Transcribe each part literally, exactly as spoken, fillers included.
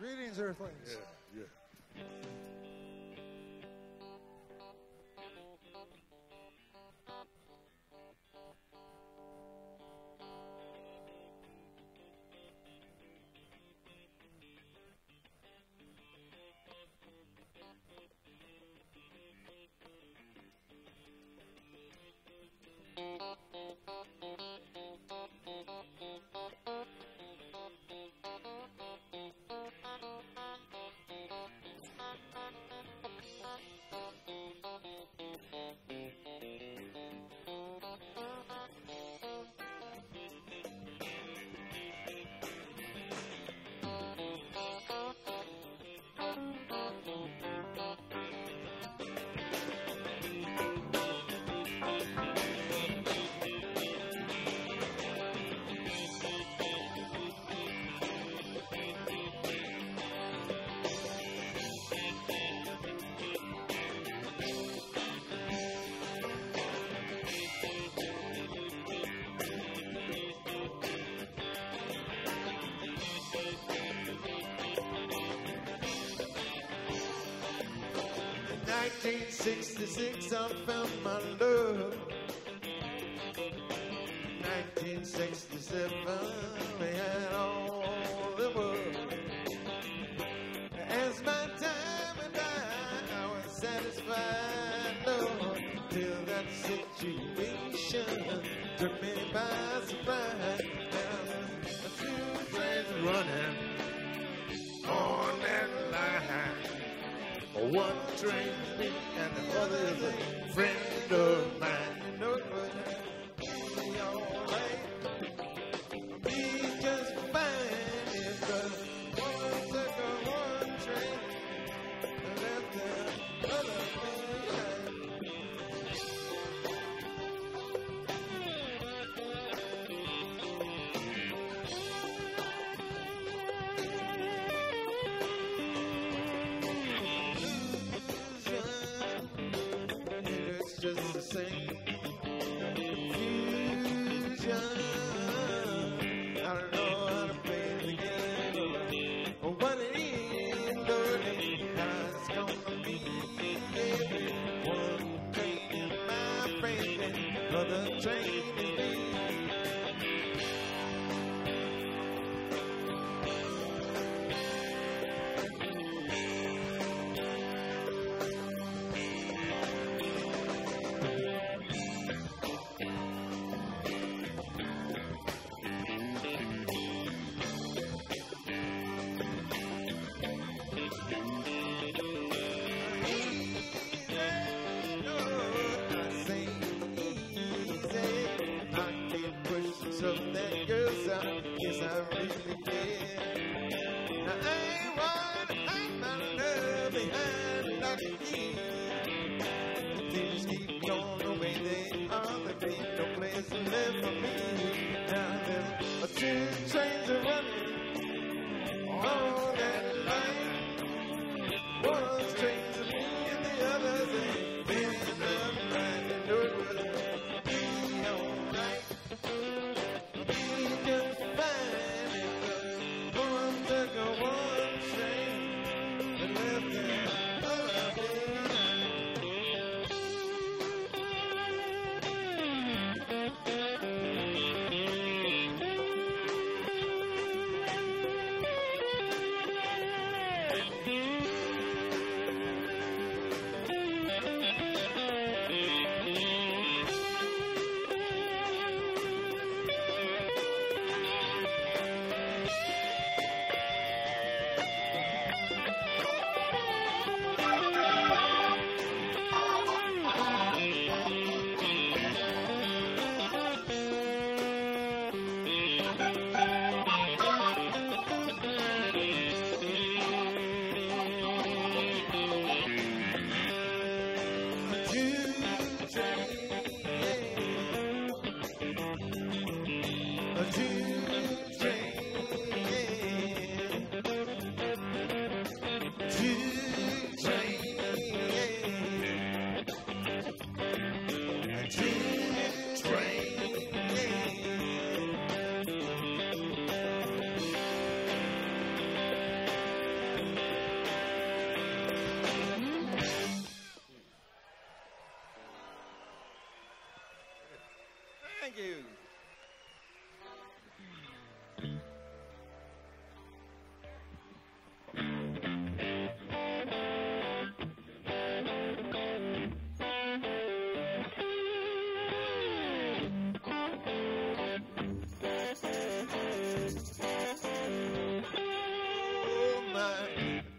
Greetings, Earthlings. Yeah, yeah. nineteen sixty-six, I found my love. nineteen sixty-seven, I had all the world. As my time and I, I was satisfied, Lord, till that situation took me by surprise. And the two trains running on that line. One train and the other is a friend of mine. You know it would be all right. Be just fine if the woman took a one train and left the other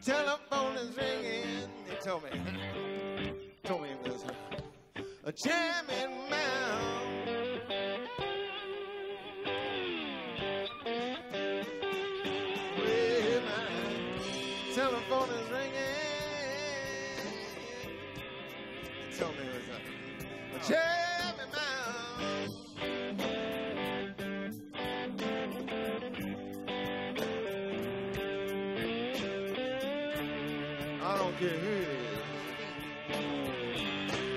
telephone is ringing. He told me, told me it was a jamming mound. Well, my telephone is ringing. He told me it was a, a jamming mound.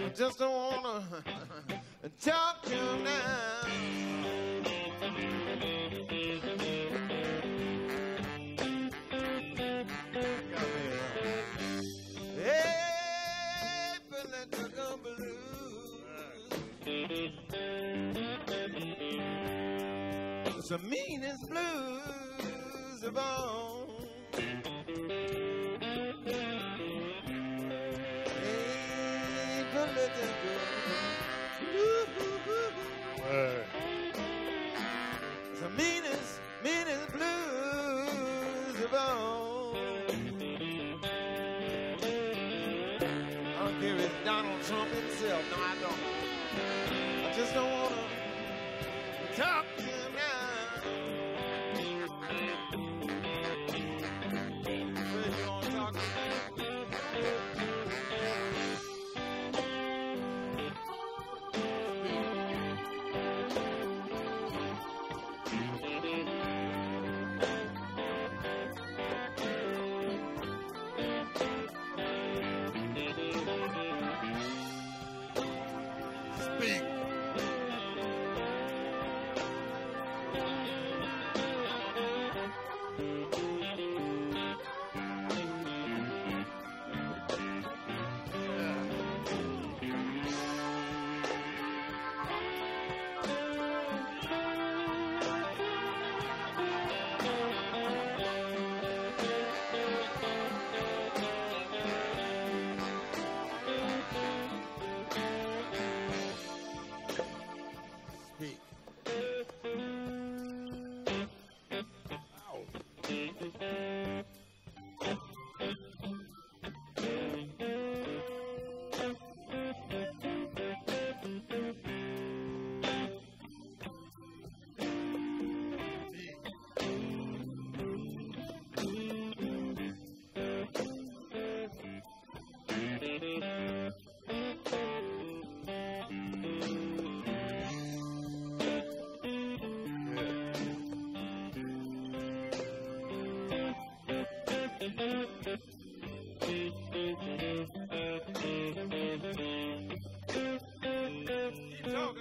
I just don't wanna talk to him now. April and took a blue. It's the meanest blues of all. It's the meanest, meanest blues of all. I don't care if it's Donald Trump himself. No, I don't. I just don't want to talk to him now. What are you going to talk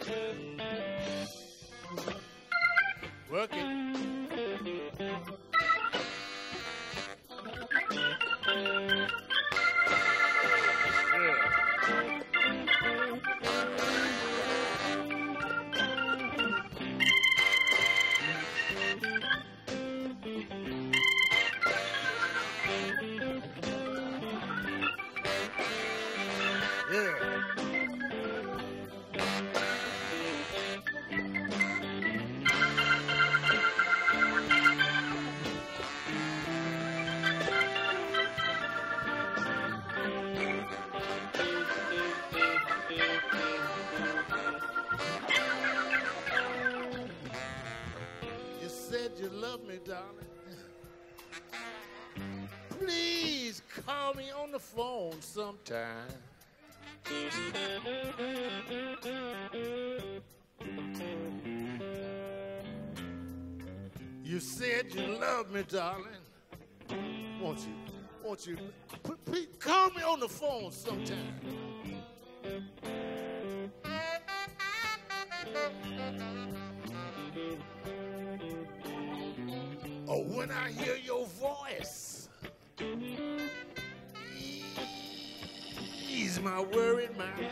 to me? Work it. Sometime. You said you love me, darling. Won't you, won't you, please call me on the phone sometime. Or when I hear your voice, ease my worried mind.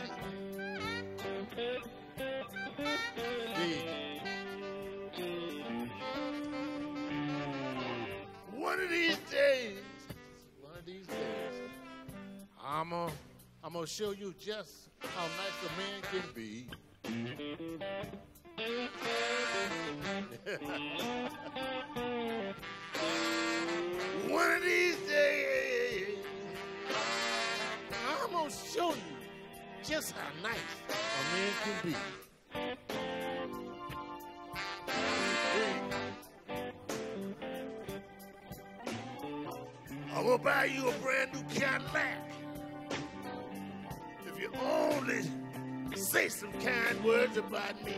Hey. One of these days, one of these days, I'm gonna I'm gonna show you just how nice a man can be. One of these days. just how nice a man can be. I will buy you a brand new Cadillac if you only say some kind words about me.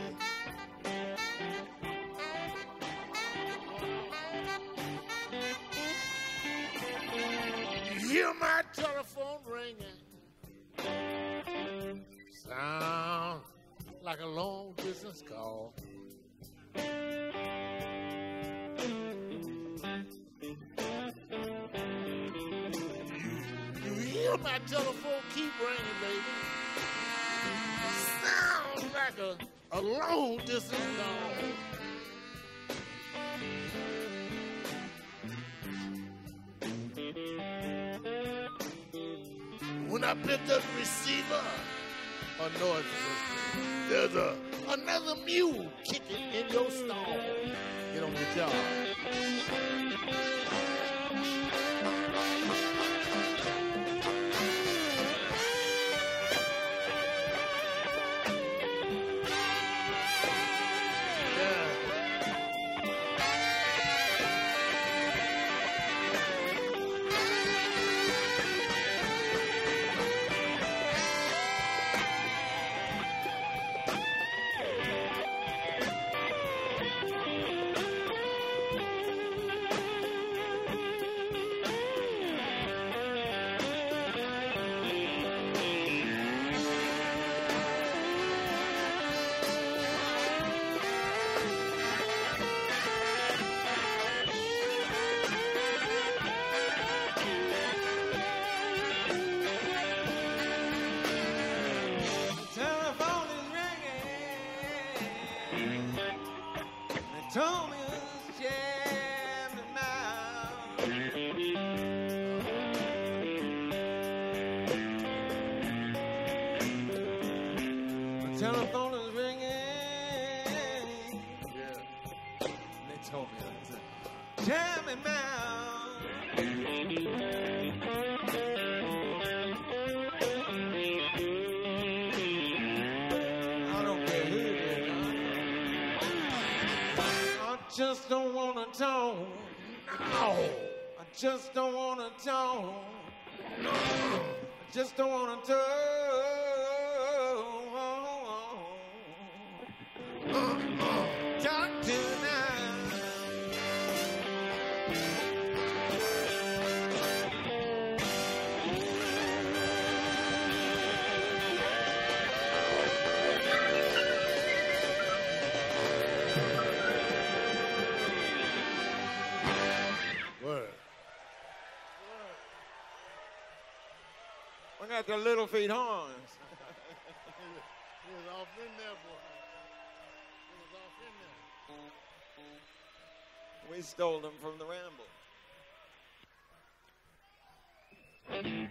You hear my telephone ringing, sound like a long distance call. My telephone keep ringing, baby. Sounds like a, a long distance call. When I picked up the receiver, a noise. There's a another mule kicking in your stall. Get on your job. Just don't wanna talk. No. I just don't wanna talk. Uh, uh. Talk at the Little Feat horns. He was off in there, boy. He was off in there. We stole them from the Ramble. Thank you.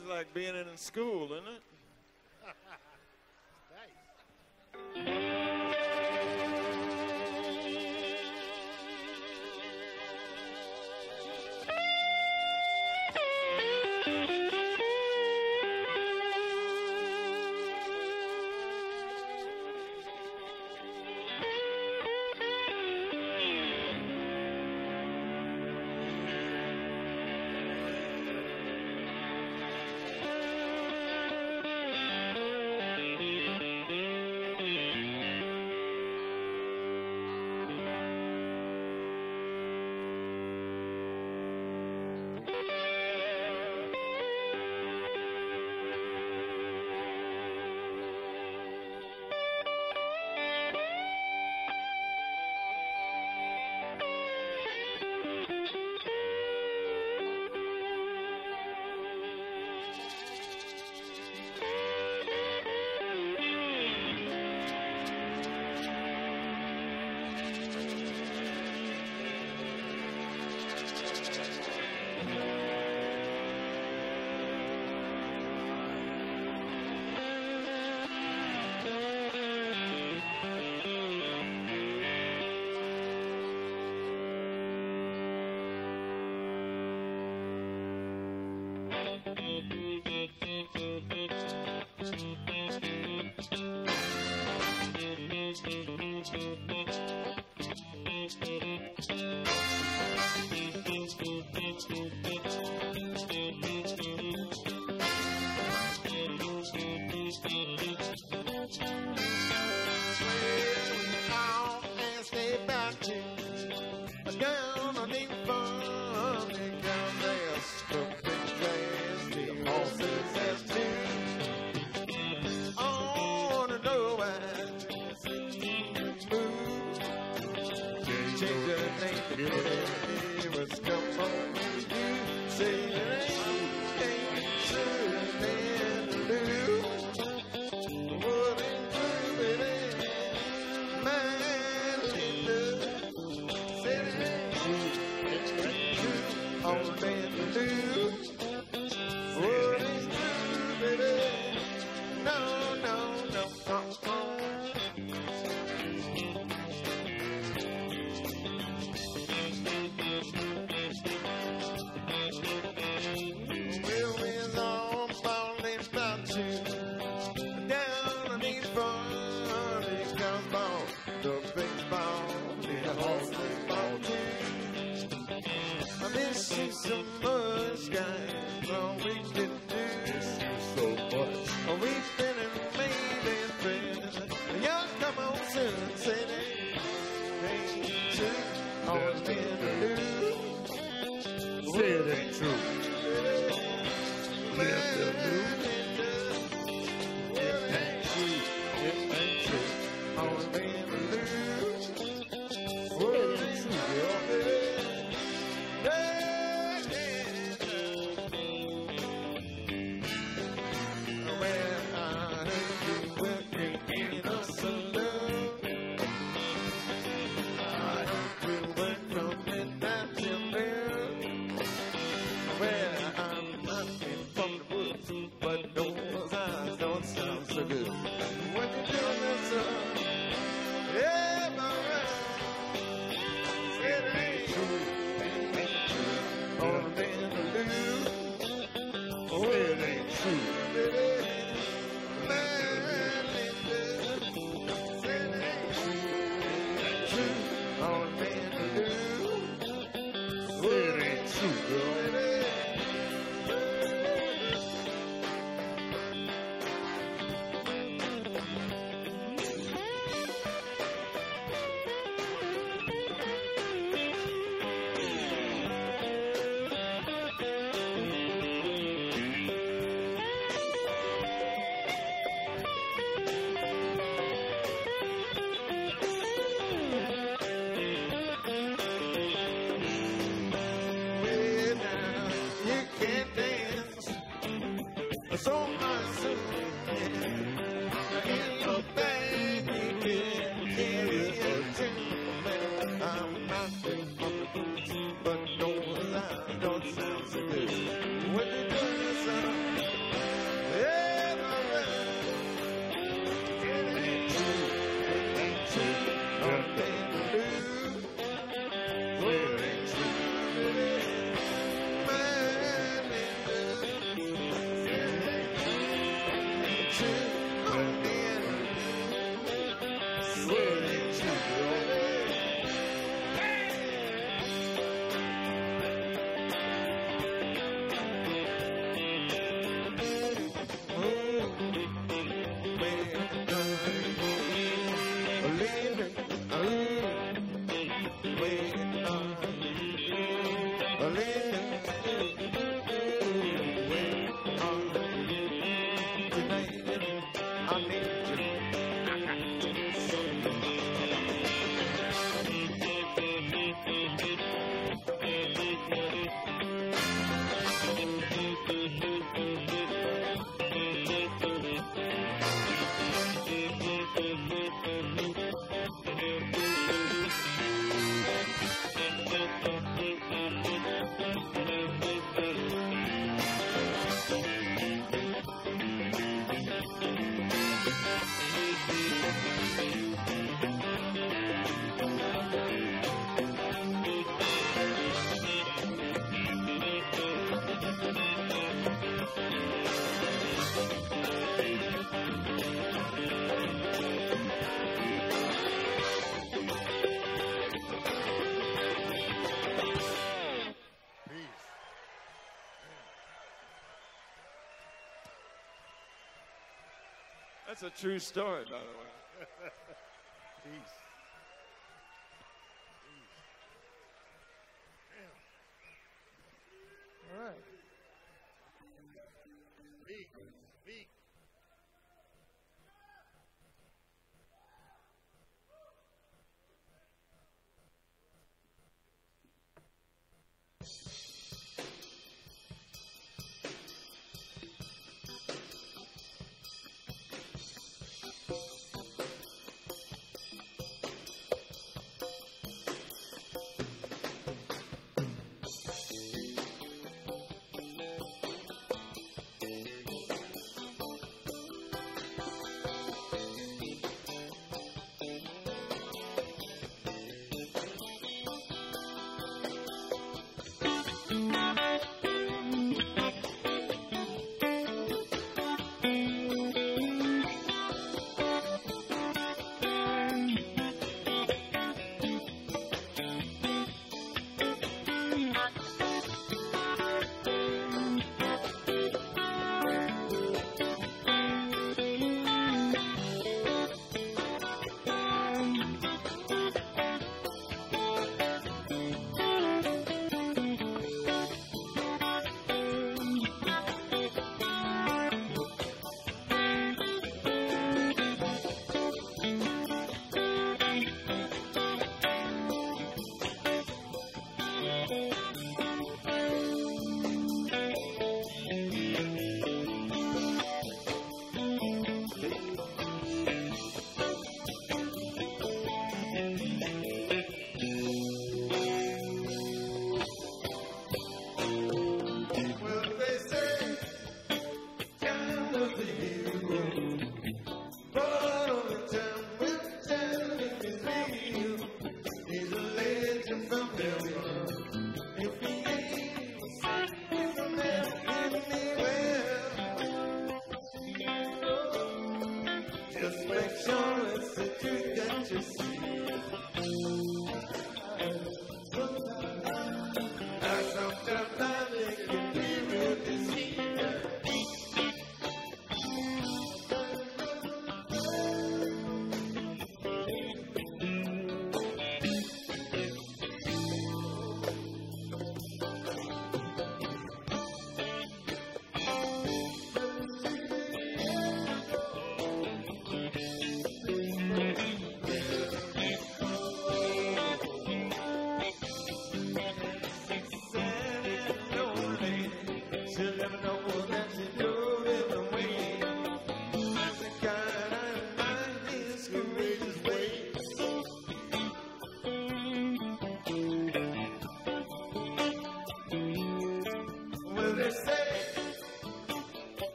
It's like being in school, isn't it? That's a true story, by the way. Jeez. Jeez. Damn. All right. Speak. Speak. Thank you.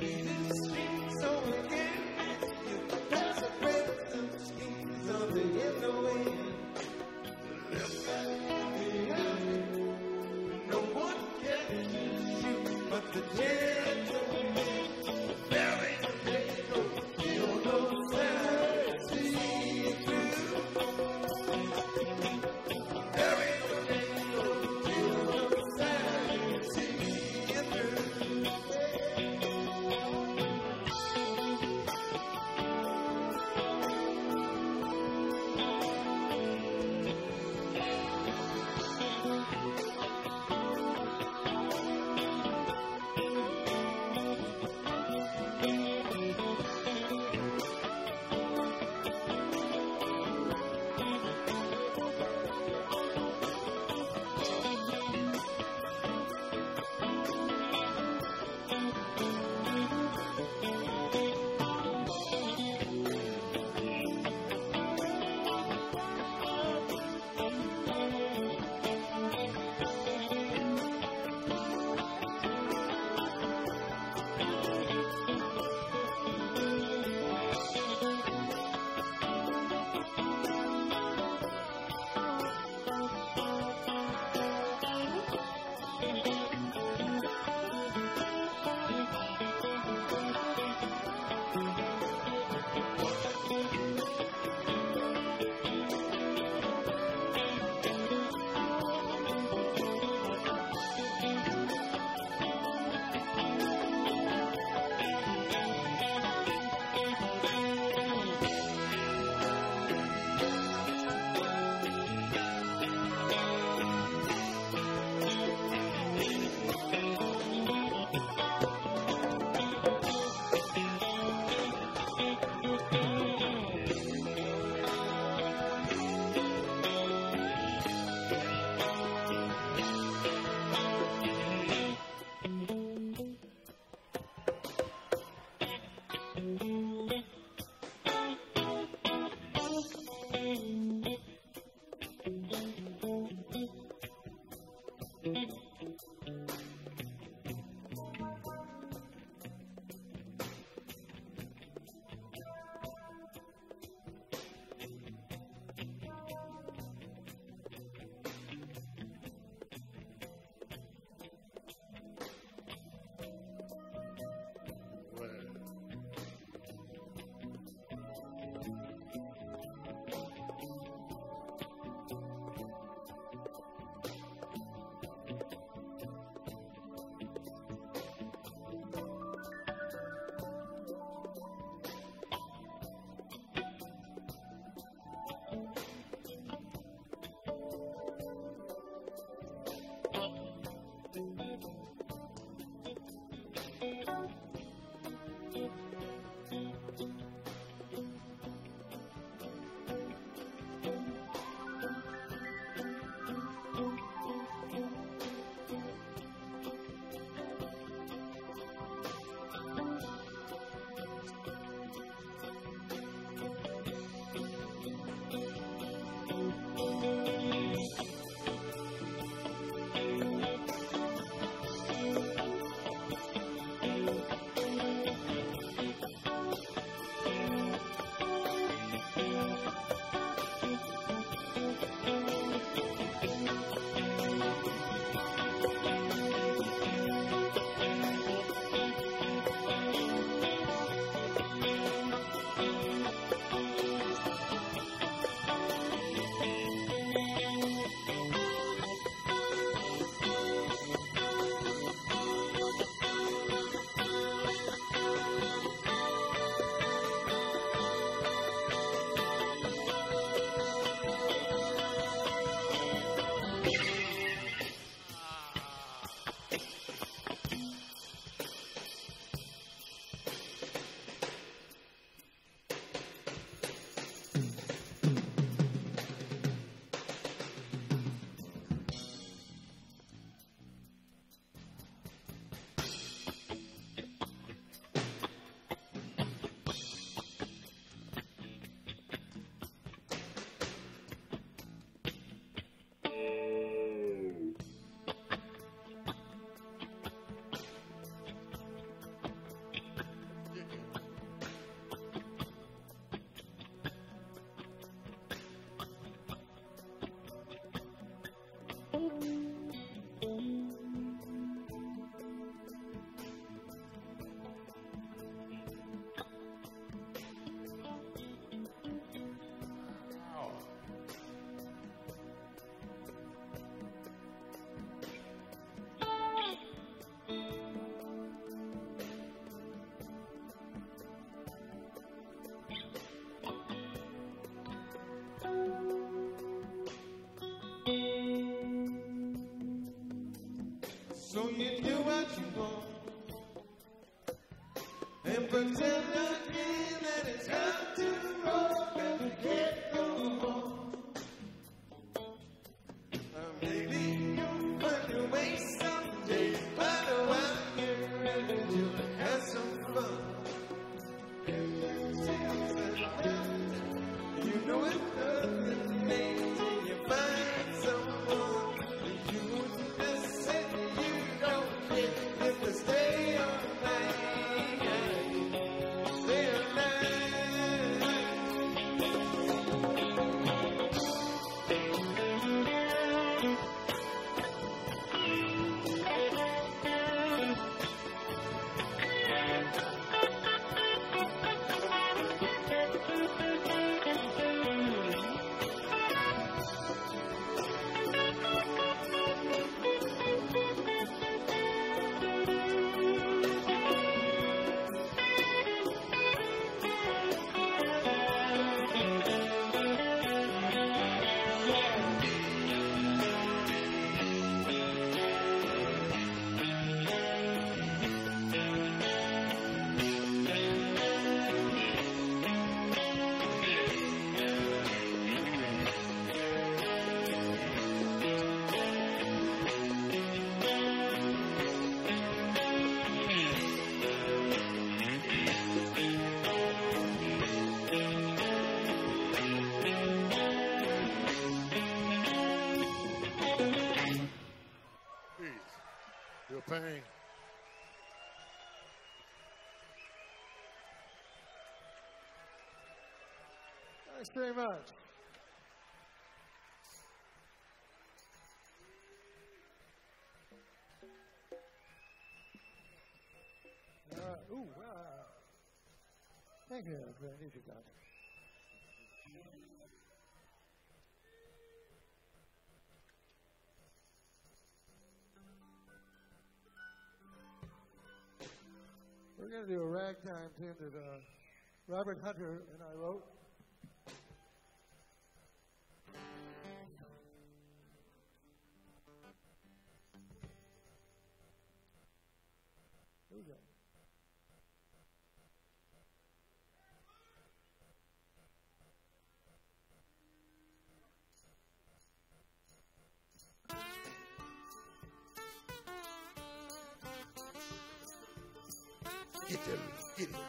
Thank you. So you do what you want and pretend again that it's time to roll and we can't go on. Uh, maybe you'll find your way someday, but while you're at it, you have some fun. If you say it's enough, you know it doesn't make you find someone that you wouldn't necessarily you don't get if they stay on. Payne. Thanks very much. Uh, ooh, wow. Thank you. Thank you, guys. We're going to do a ragtime tune that uh, Robert Hunter and I wrote. Here we go. Get them, get them.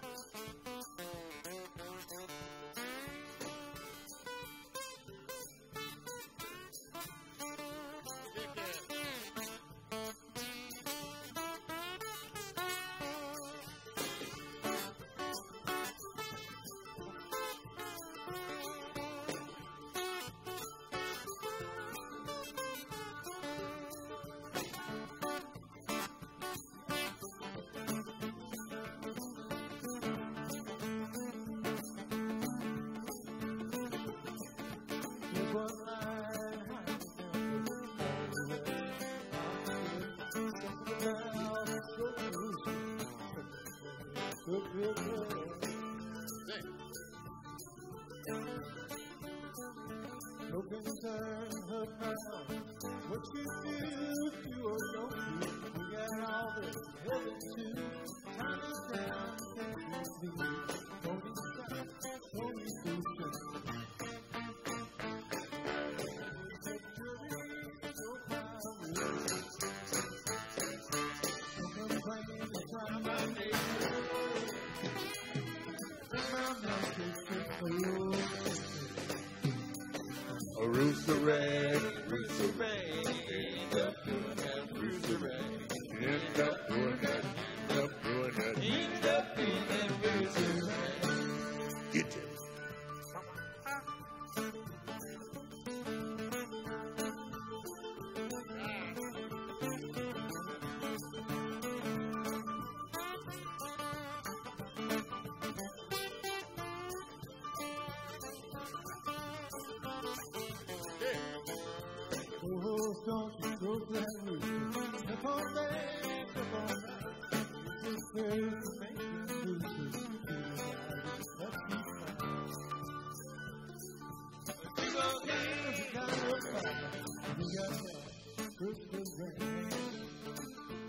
Look inside her mouth. What you do, if you or don't do. We got all this heaven too. Time is down, can't you see? Don't be shy, don't be too shy. Don't complain, try my name. A Rooster Ray, Rooster Ray, end up doing that, Rooster Ray, end up doing that, end up doing that, end up doing that, Rooster Ray. Get him. Don't you go to that roof. Come on, baby, come on. It's very amazing. That's me. You go down, you gotta work hard. You gotta work hard.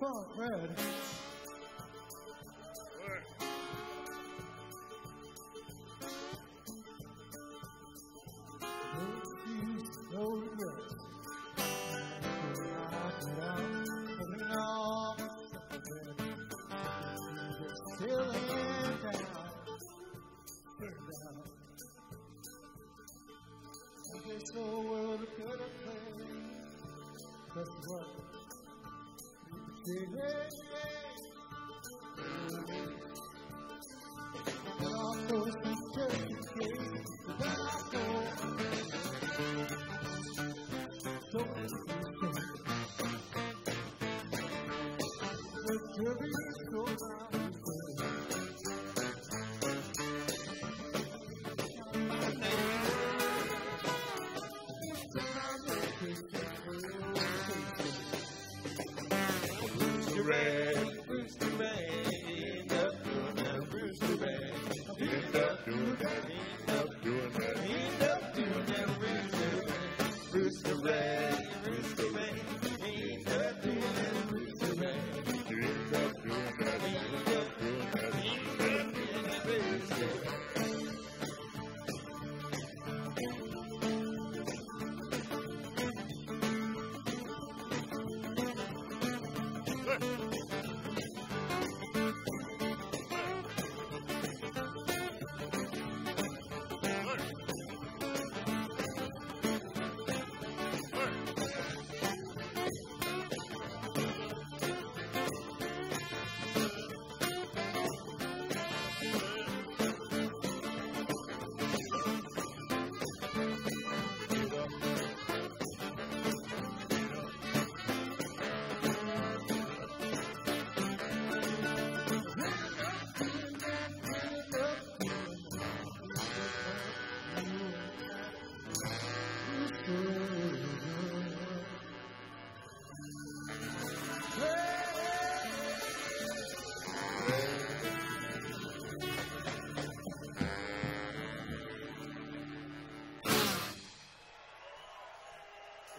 funk, man.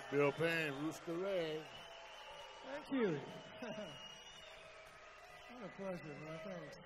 Bill Payne, Rooster Ray. Thank you. What a pleasure, man. Thanks.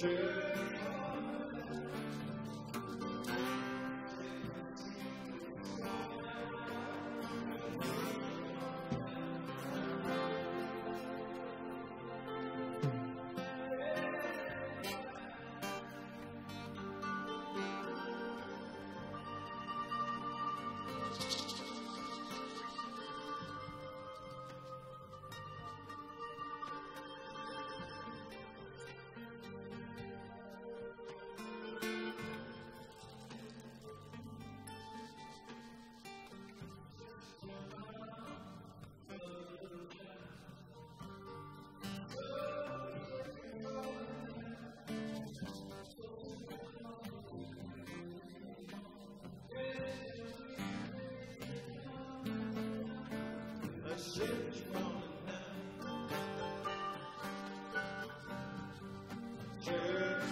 Cheers. Church from the night. Church from the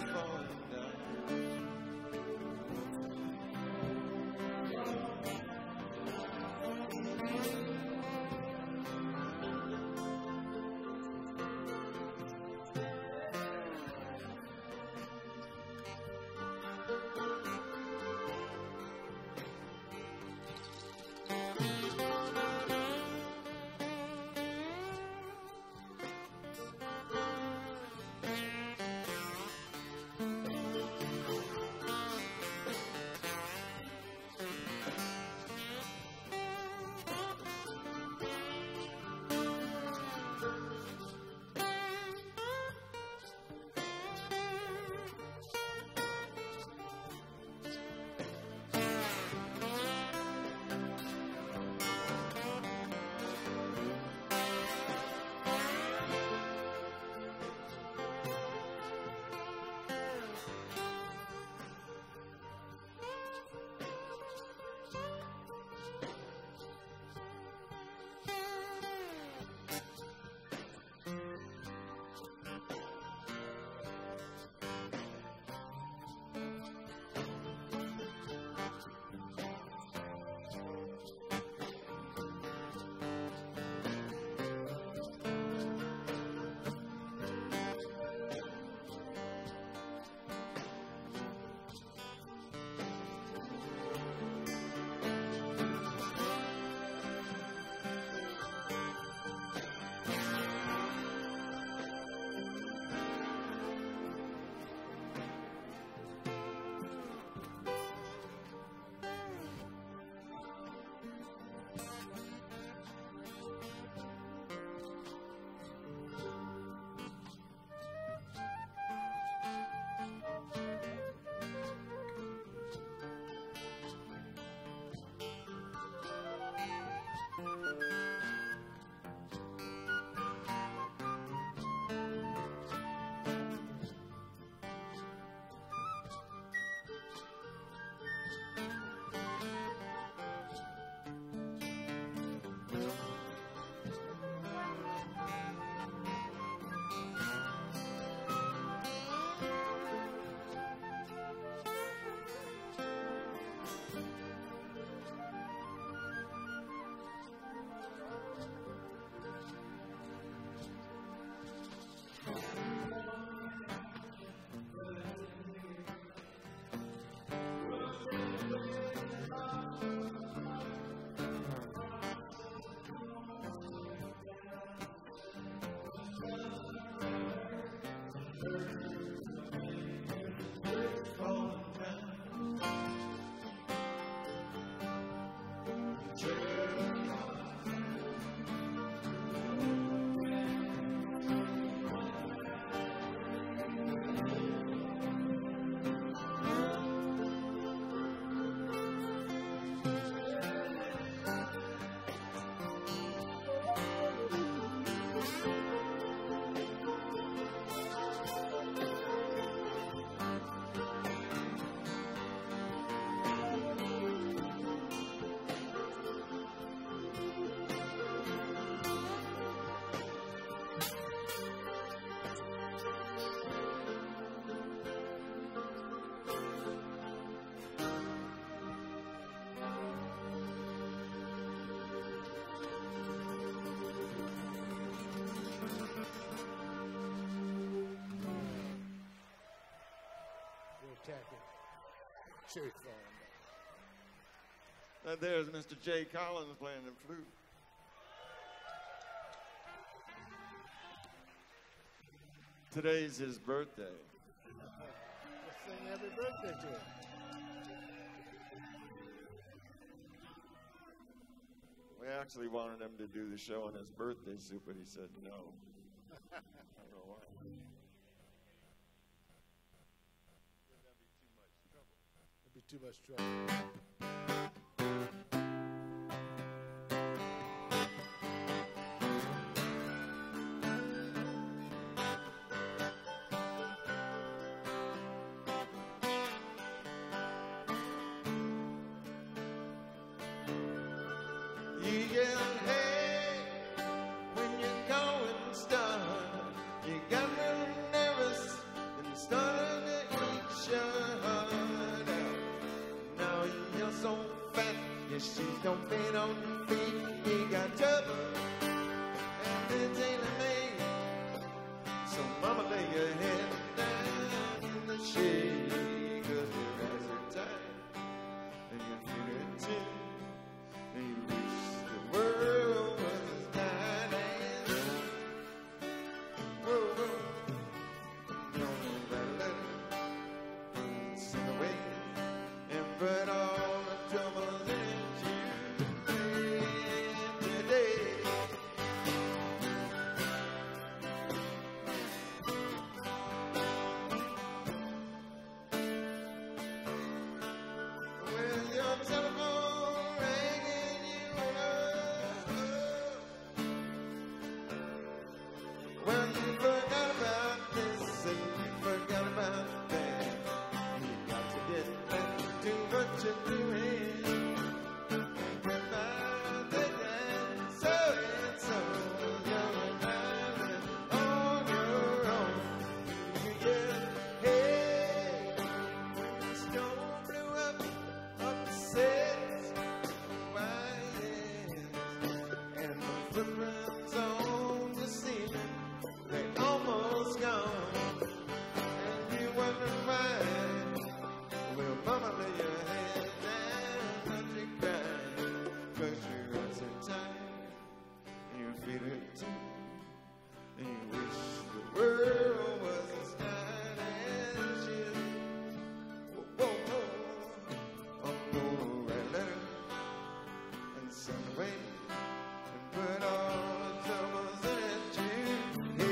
And there's Mister Jay Collins playing the flute. Today's his birthday. Let's sing happy birthday to him. We actually wanted him to do the show on his birthday suit, but he said no. I don't know why. Too much trouble. You can hang Your shoes don't fit on your feet. You got trouble and it's tailor-made. So mama, lay your head down in the shade, 'cause your eyes are tight and your feet are too, and you wish the world was as tight as you. No, no, that letter, sing away and burn all the trouble that you did today. With your telephone ringing, you know. Well, you forgot about this and you forgot about that. You got to get back to what you're doing. And goodbye, the and so and so. You're an island on your own. You get hey when the storm blew up. Upsets quiet and the footprints on the ceiling, they almost gone. And you wonder why. Well, mama, lay your head down, don't you cry, 'cause your eyes are tired and your feet are too, and you wish the world was as tight as you. Whoa, whoa, whoa. I'm gonna write a letter and send it away and put all the troubles that you did today. By the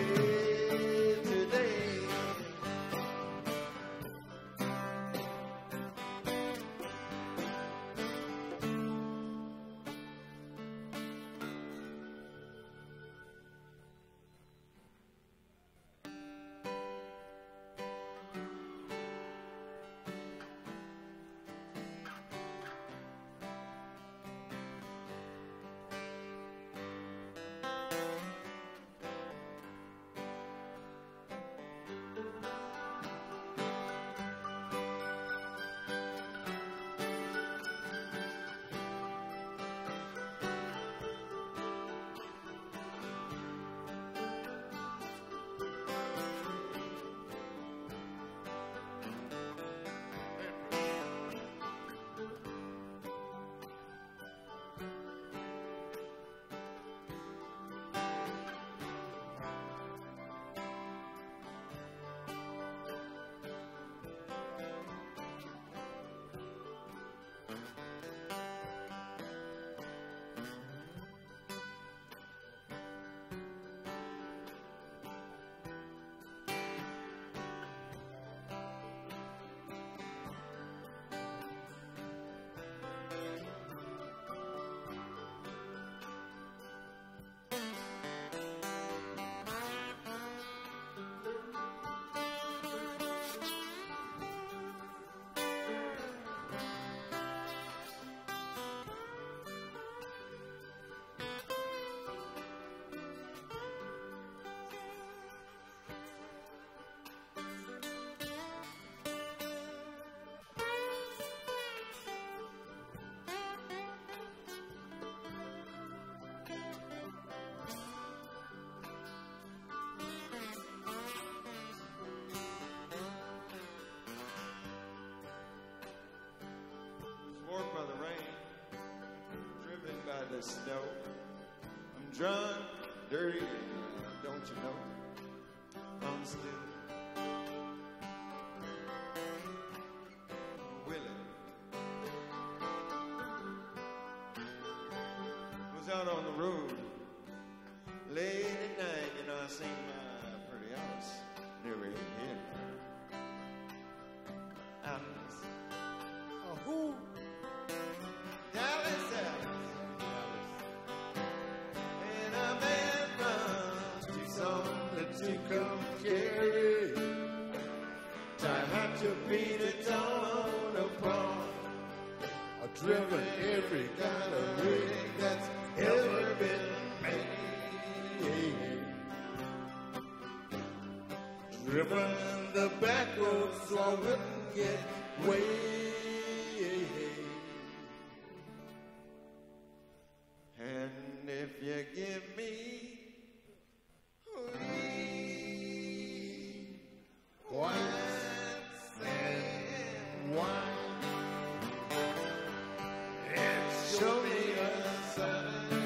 rain, driven by the snow, I'm drunk, dirty, don't you know, I'm still willing. Was out on the road late at night, you know, I seen my pretty house near right here. Annapolis. Oh, who? Dallas, Dallas. And a man from Tucson that you come carry. Time out your feet, it's on a pond. I've driven every kind of rain that's ever been made. Driven the back road so I wouldn't get way. you give me three, one and one, and show me a sign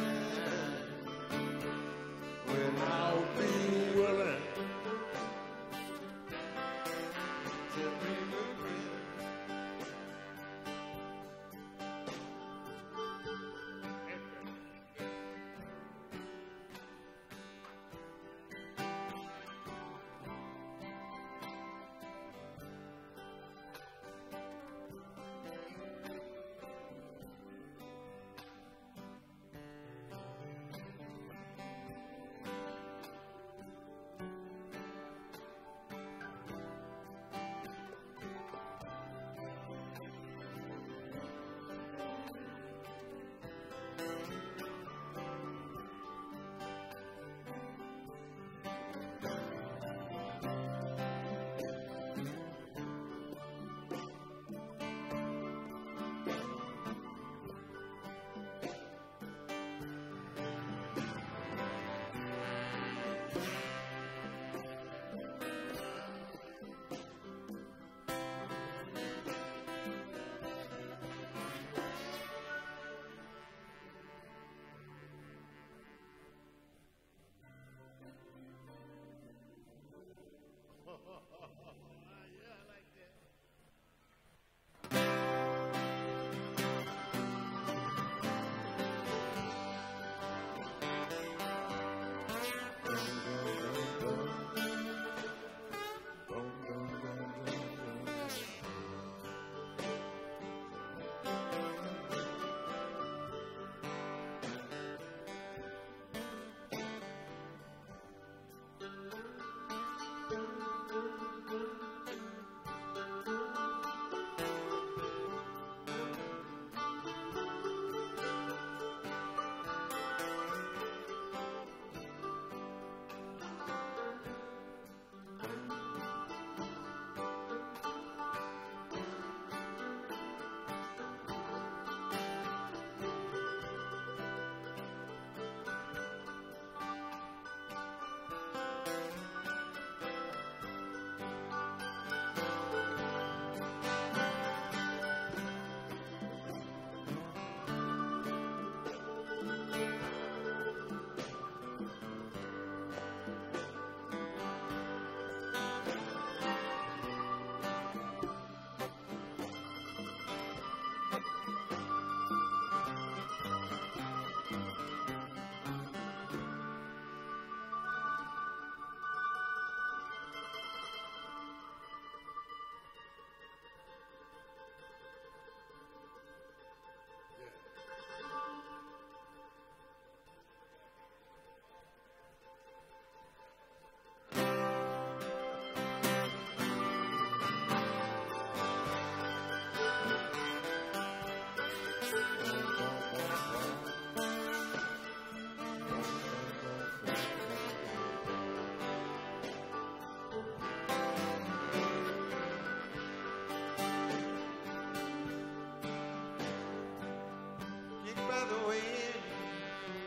when I'll be willing to be moving.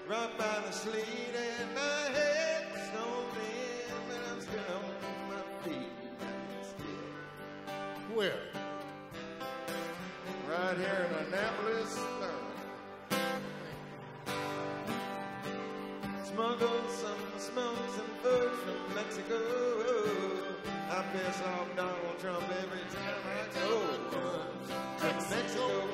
Right by the sleet and my head's still thin, but I'm still on my feet. I'm still. Where? Right here in Annapolis. Smuggled some smells and food from Mexico. I piss off Donald Trump every time I go to Mexico.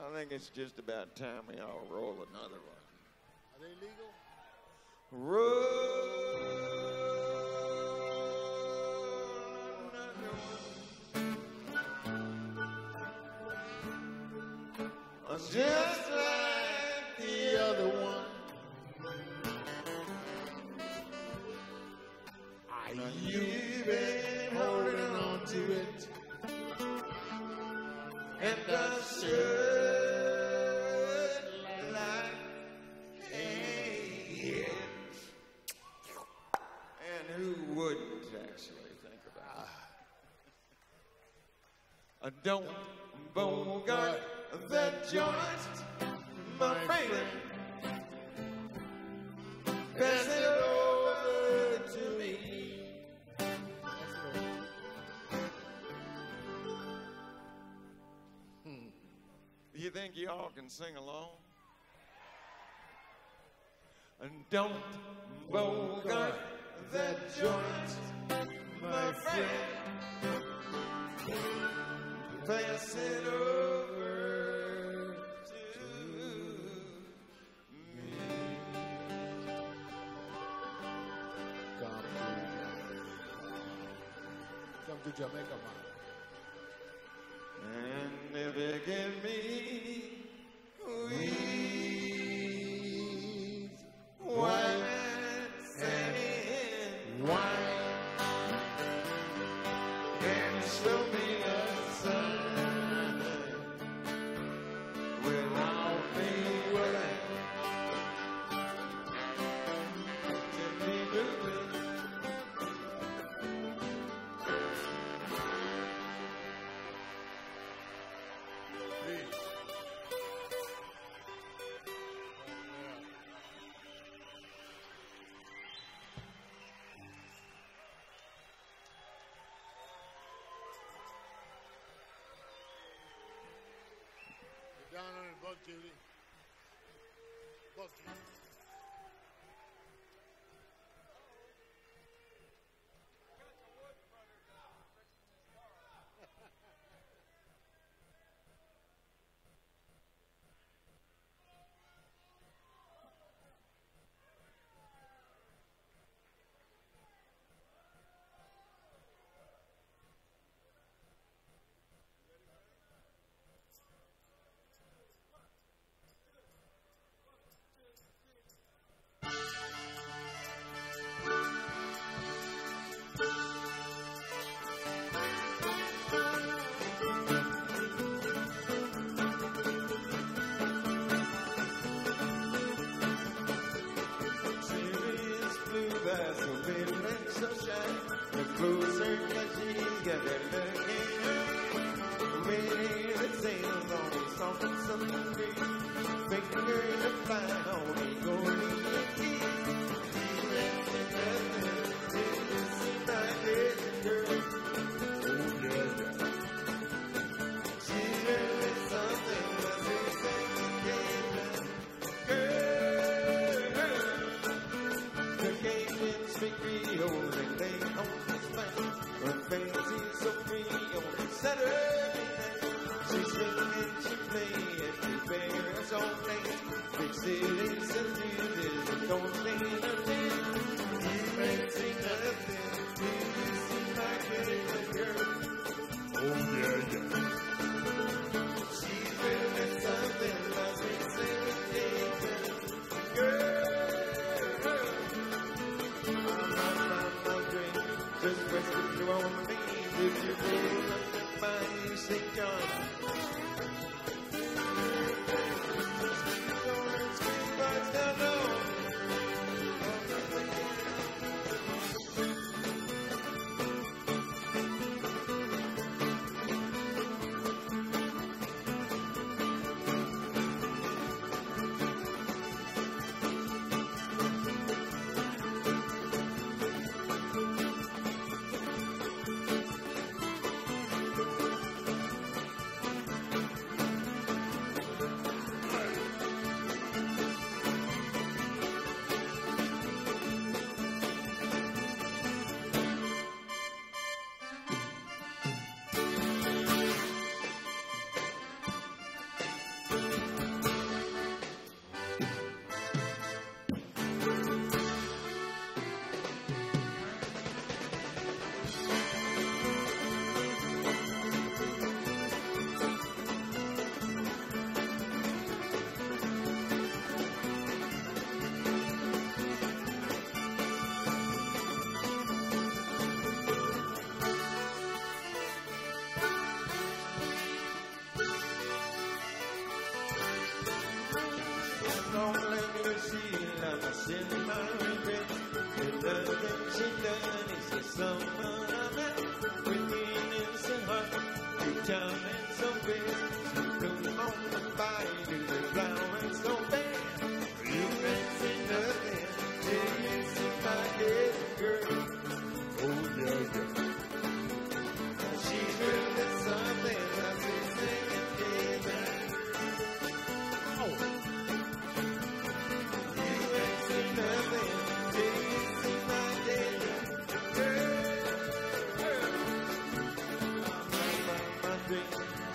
I think it's just about time we all roll another one. Are they legal? Roll another one. was just like the other one. Are you even holding on to it? And I should like it. And who wouldn't actually think about it? I don't. Bogart, the joint, my friend, pass it over to me. Hmm. You think y'all can sing along? Don't Bogart, the joint, my friend. Pass it over to me. Come to Jamaica. Come to Jamaica, man. And if they give me weed, wine, and wine. Down on the book, Judy. Book.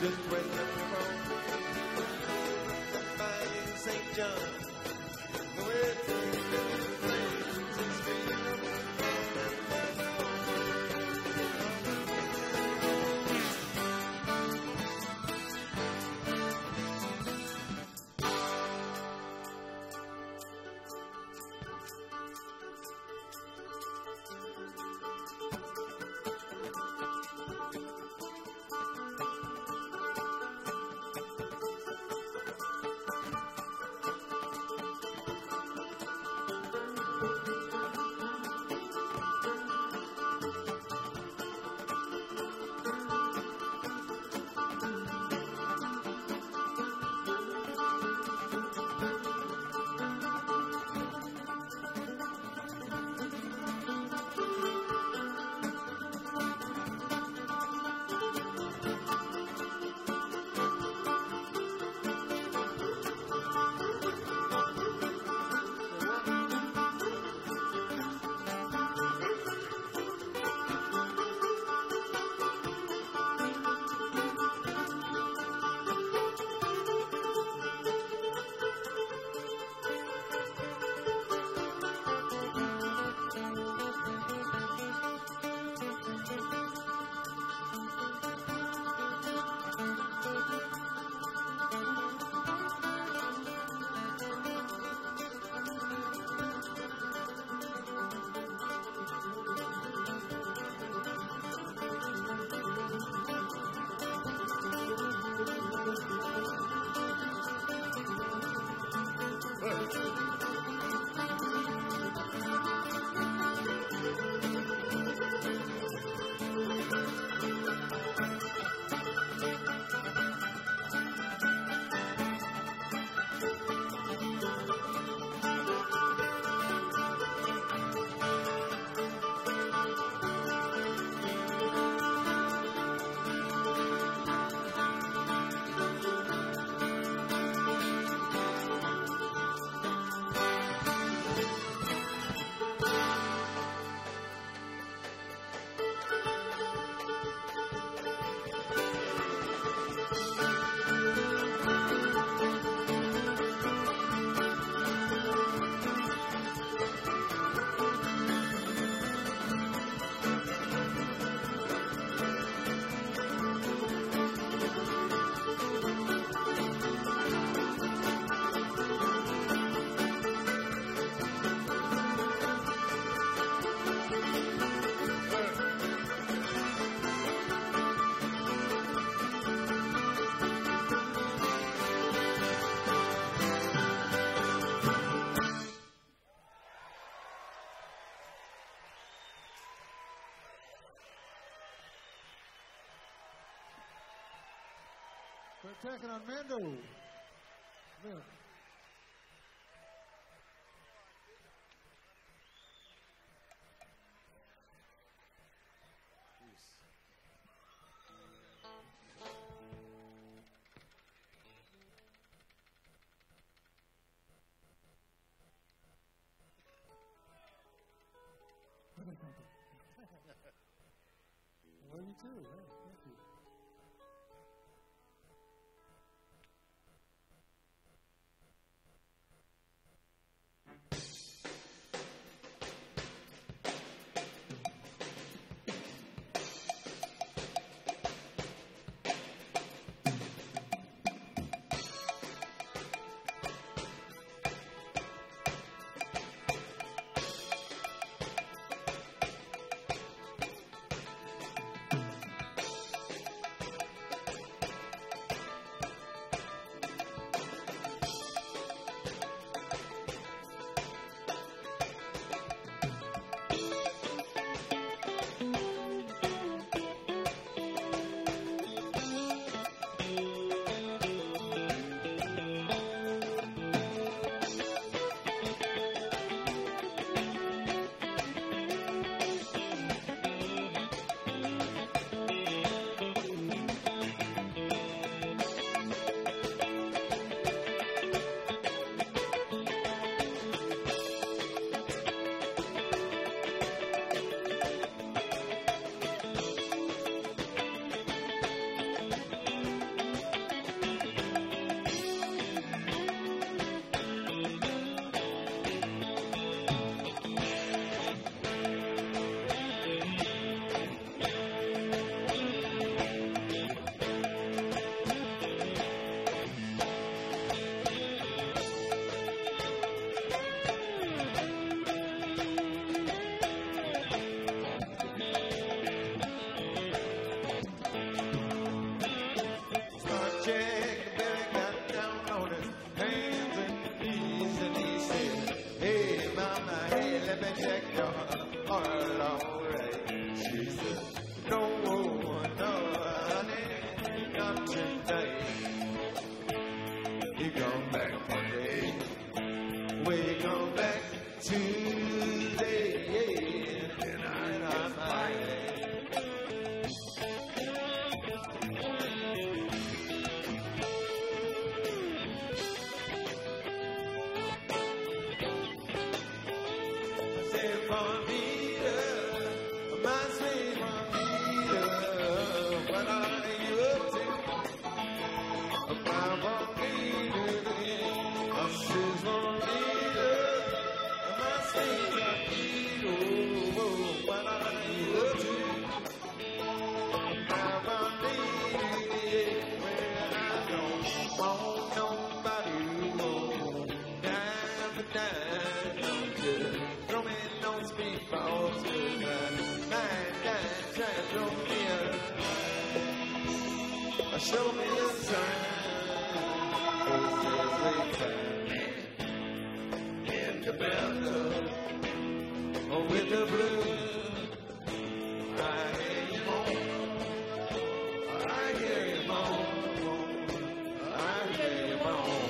Just bring up your phone. By Saint John. Go ahead. Attacking on Mandel. Yeah. Well, you too, right? Thank you. Show me a sign. Oh, there's a time in the battle, oh, with the blue. I hear you moan. I hear you moan. I hear you moan.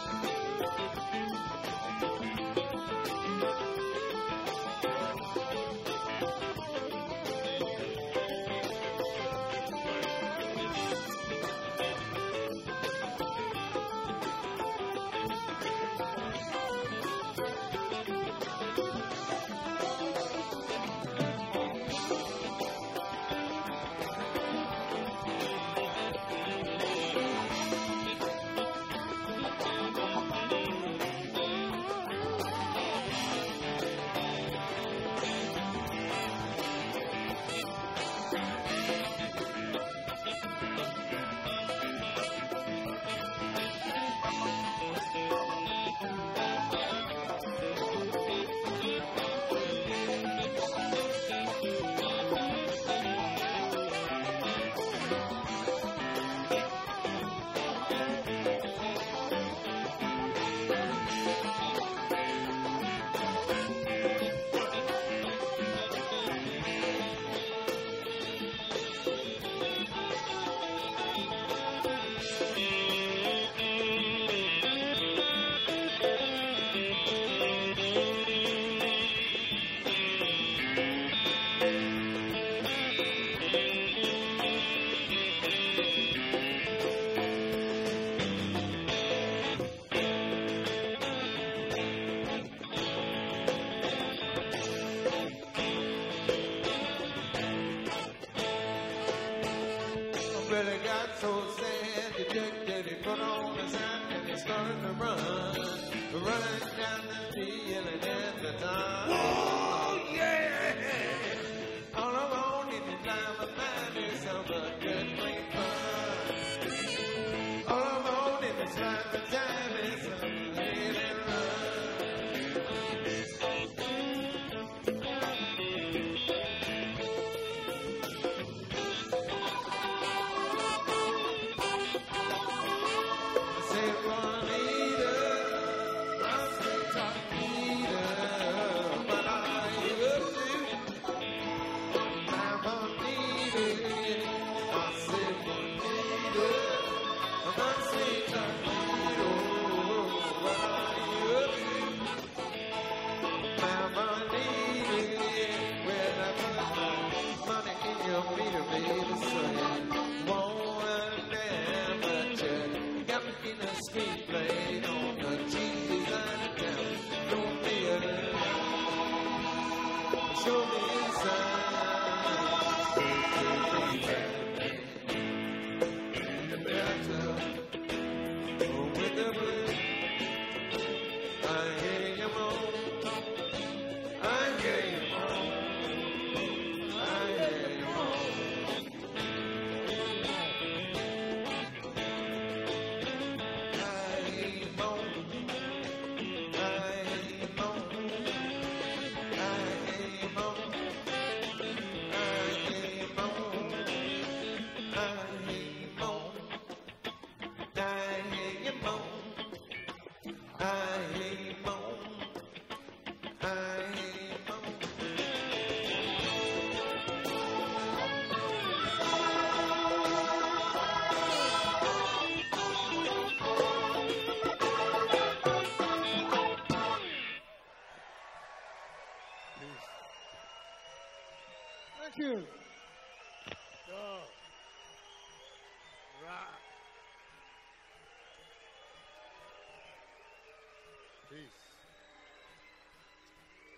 Peace.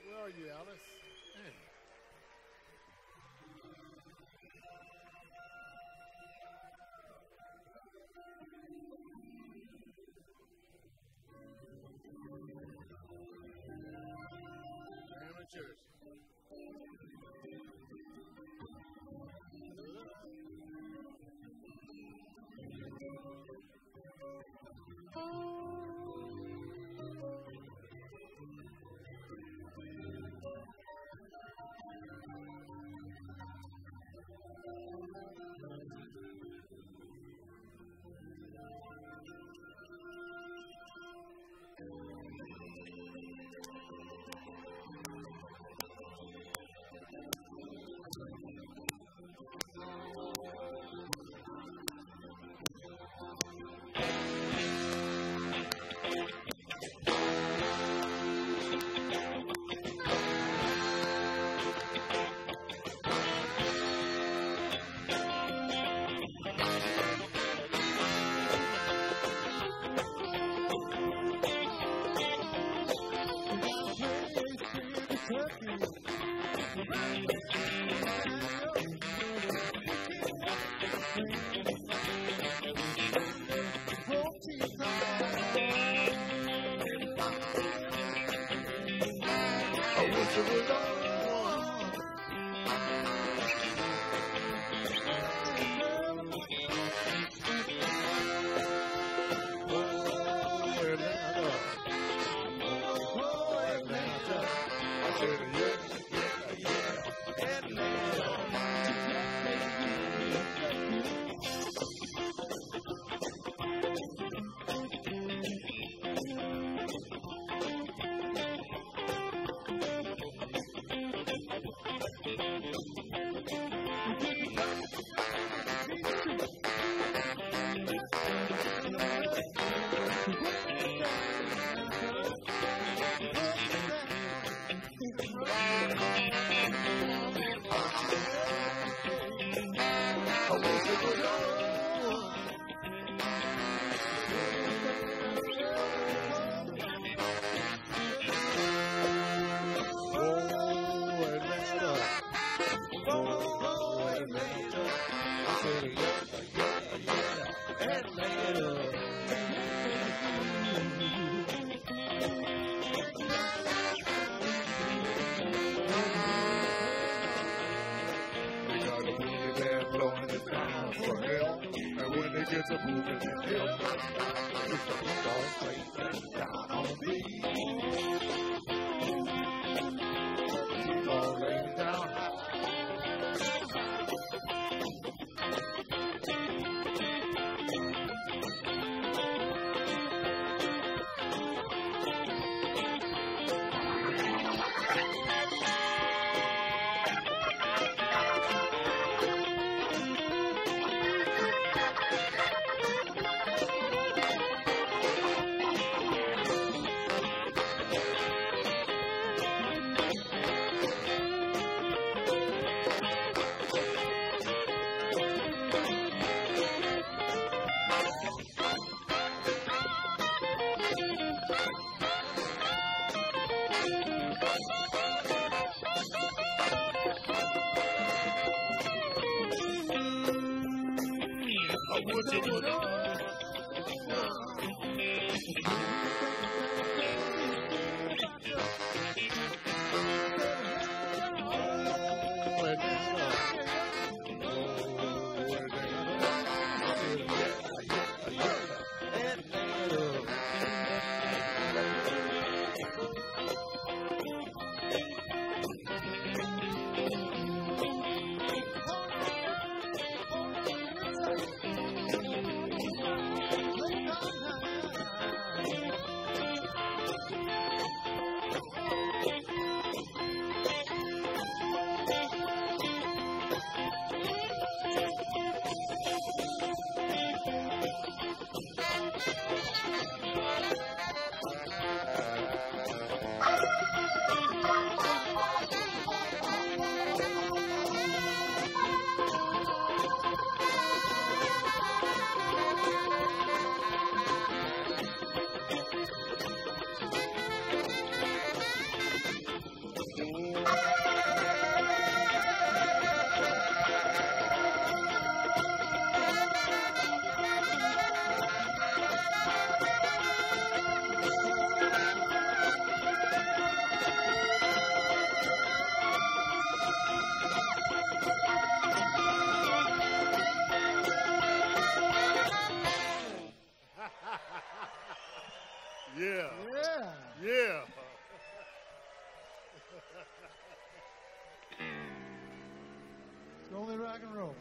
Where are you, Alice? Hey. Amateurs. Thank you. Yeah. Yeah. Yeah. It's only rock and roll.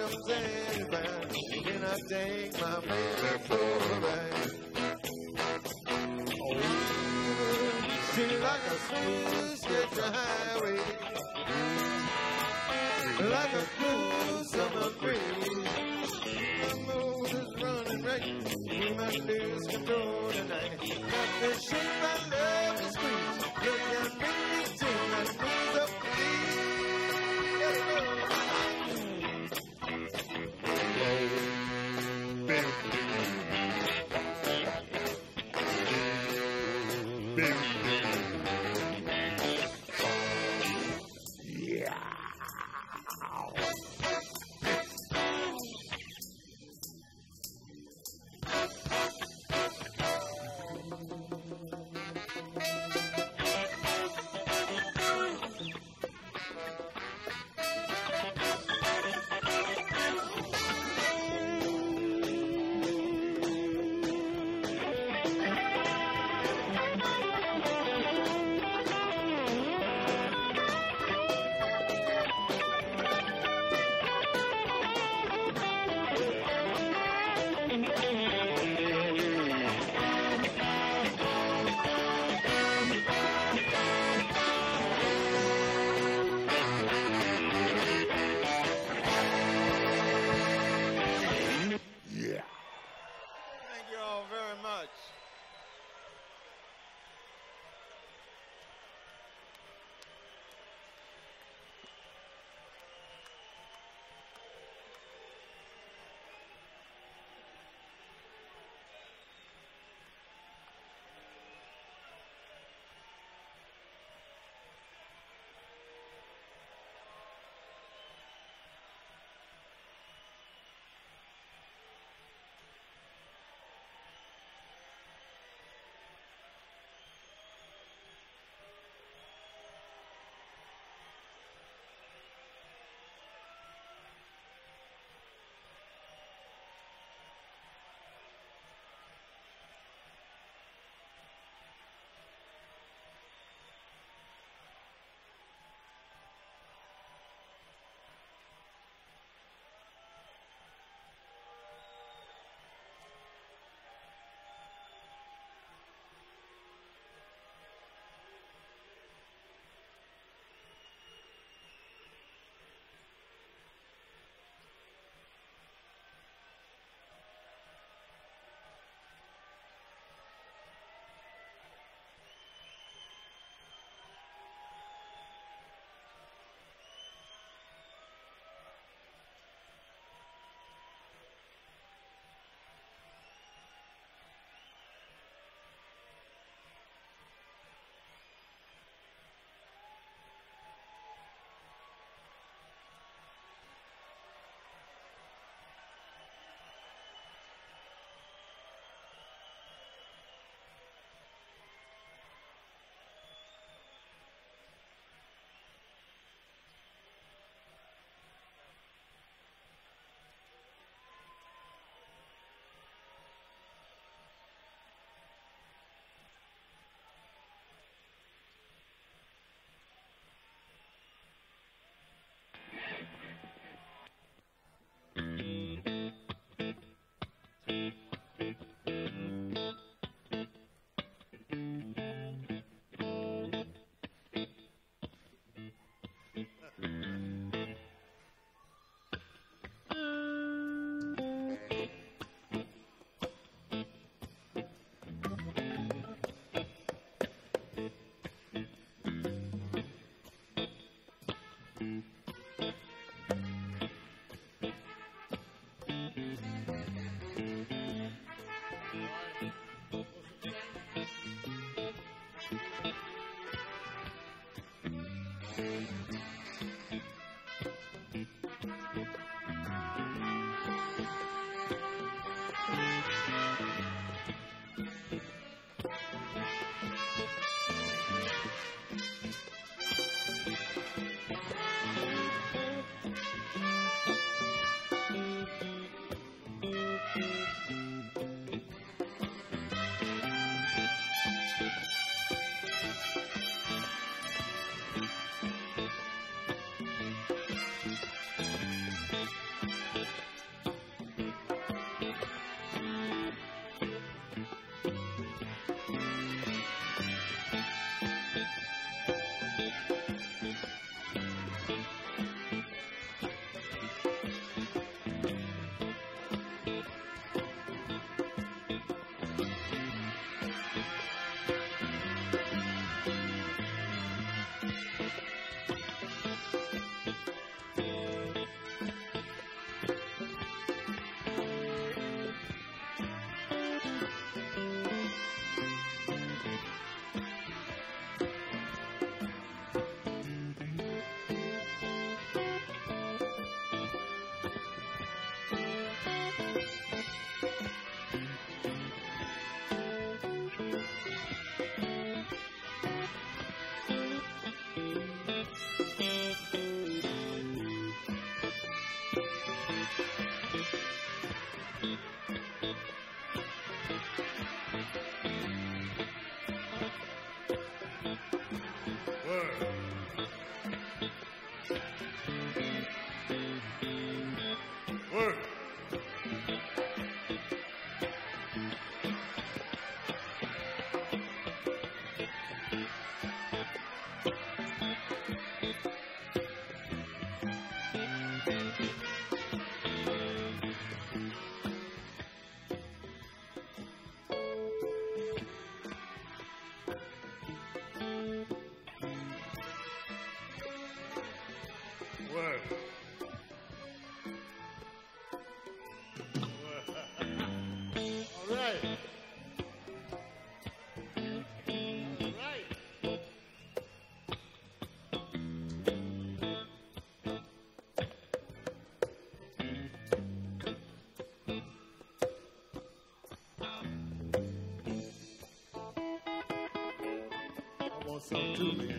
your sandy back. Can I take my baby for a ride? Oh, she's like a smooth stretch of highway, like a cool summer breeze. Moses running right through my lose control tonight. Got the shape I love to squeeze. You can bring me to my knees up, please. Something to me.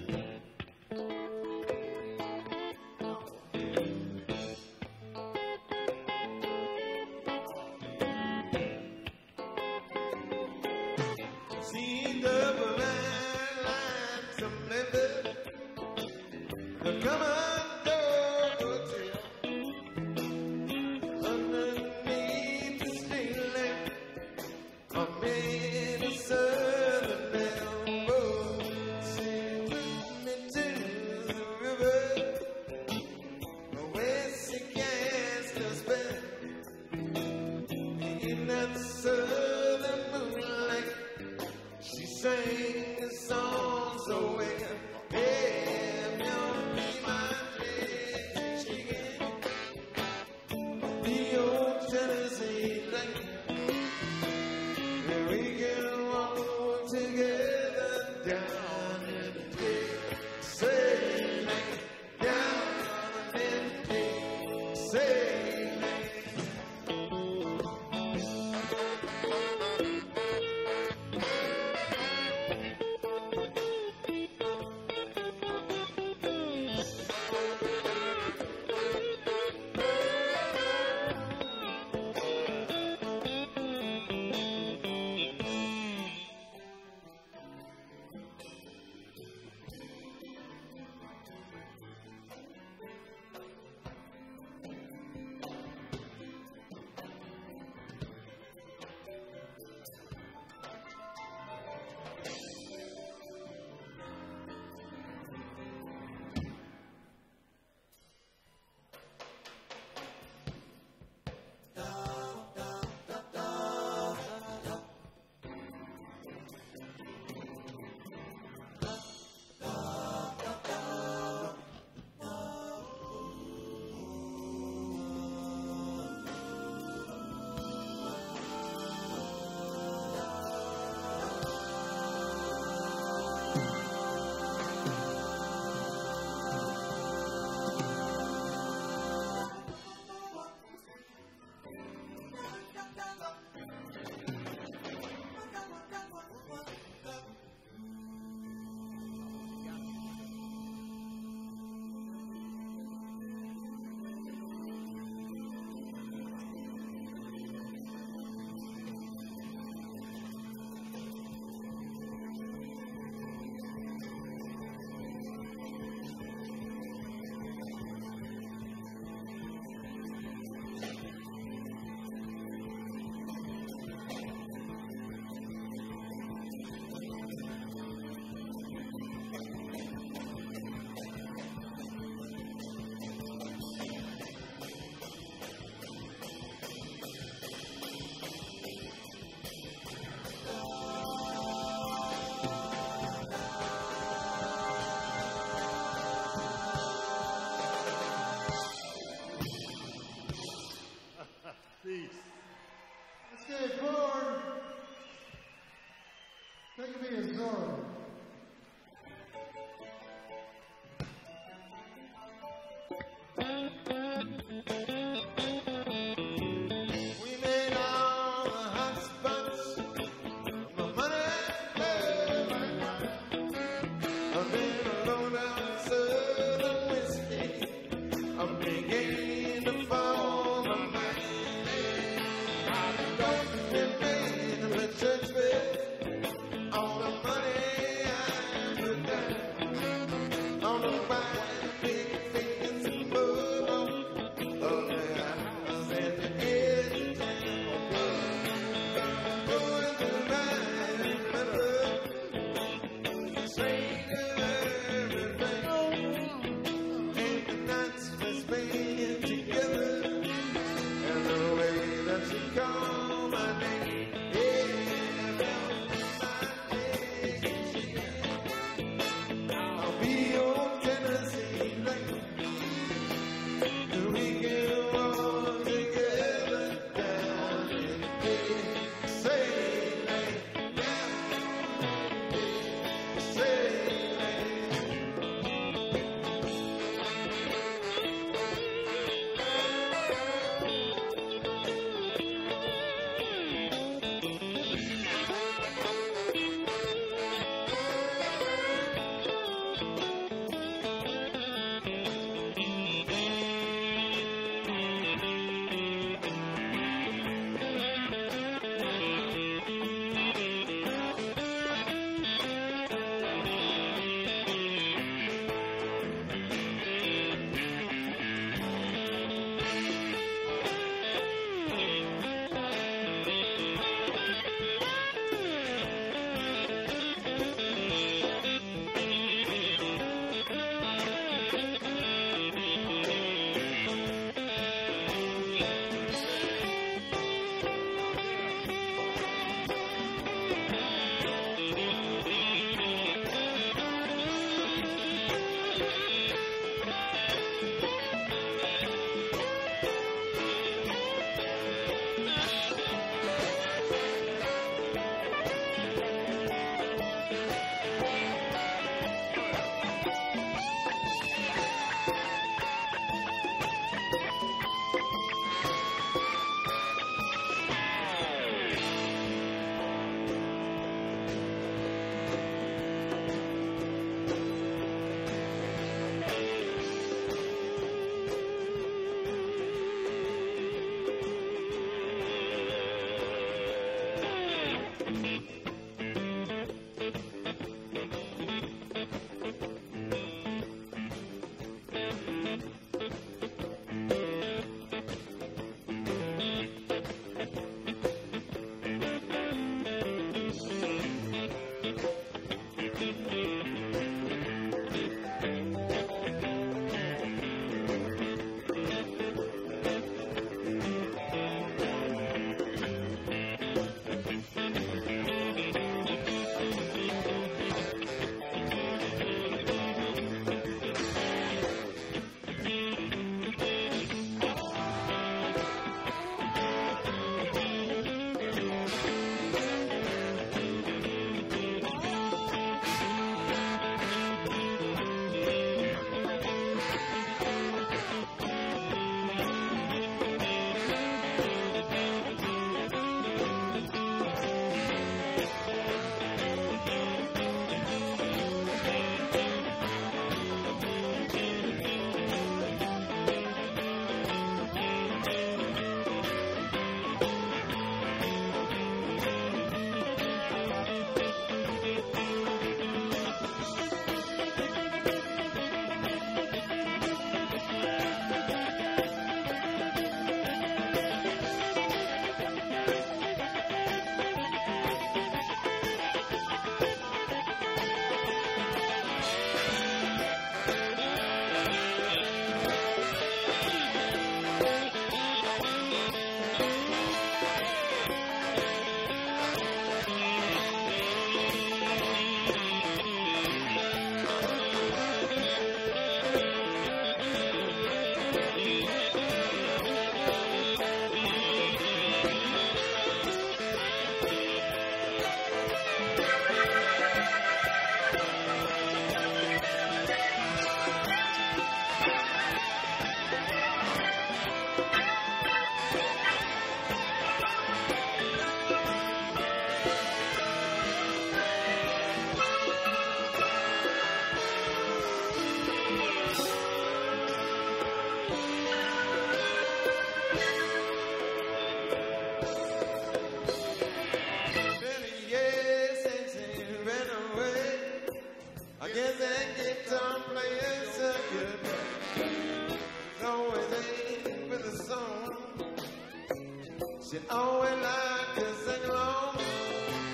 She always liked to sing along. And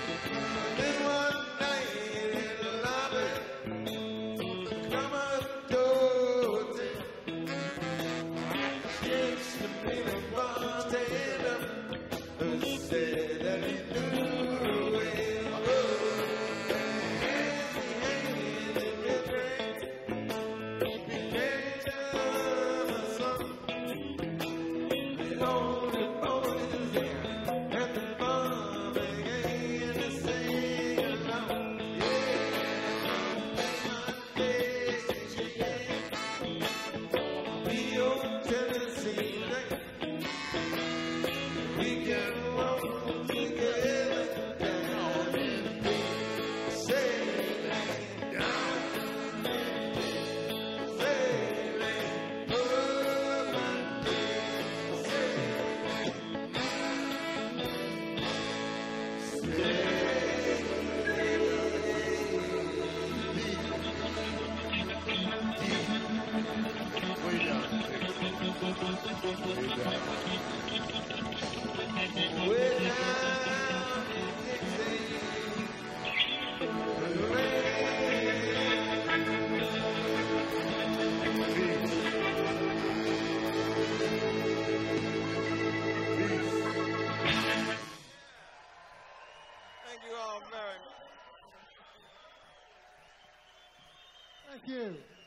then one night in the lobby, Mama Dorothy, she asked the painter one day, and said that he knew it all. Handy, handy, in the drink, he began to hum a song. The only Thank you.